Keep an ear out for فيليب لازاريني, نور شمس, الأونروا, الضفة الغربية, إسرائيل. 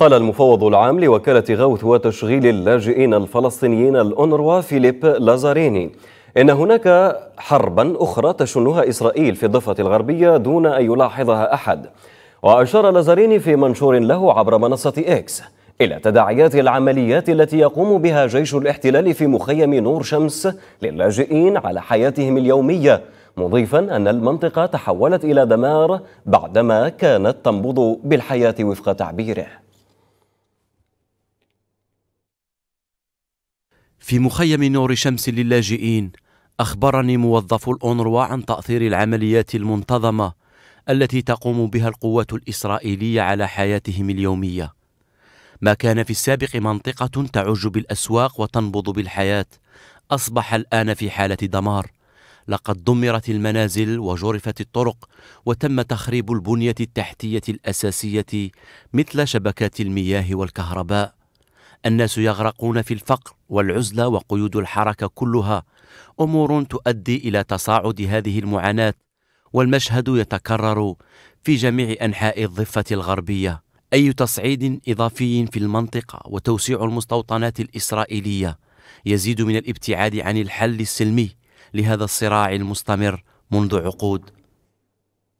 قال المفوض العام لوكالة غوث وتشغيل اللاجئين الفلسطينيين الأونروا فيليب لازاريني إن هناك حربا أخرى تشنها إسرائيل في الضفة الغربية دون أن يلاحظها أحد. وأشار لازاريني في منشور له عبر منصة إكس إلى تداعيات العمليات التي يقوم بها جيش الاحتلال في مخيم نور شمس للاجئين على حياتهم اليومية، مضيفا أن المنطقة تحولت إلى دمار بعدما كانت تنبض بالحياة وفق تعبيره. في مخيم نور شمس للاجئين، أخبرني موظف الأونروا عن تأثير العمليات المنتظمة التي تقوم بها القوات الإسرائيلية على حياتهم اليومية. ما كان في السابق منطقة تعج بالأسواق وتنبض بالحياة أصبح الآن في حالة دمار. لقد دمرت المنازل وجرفت الطرق وتم تخريب البنية التحتية الأساسية مثل شبكات المياه والكهرباء. الناس يغرقون في الفقر والعزلة وقيود الحركة، كلها أمور تؤدي إلى تصاعد هذه المعاناة، والمشهد يتكرر في جميع أنحاء الضفة الغربية. أي تصعيد إضافي في المنطقة وتوسيع المستوطنات الإسرائيلية يزيد من الابتعاد عن الحل السلمي لهذا الصراع المستمر منذ عقود.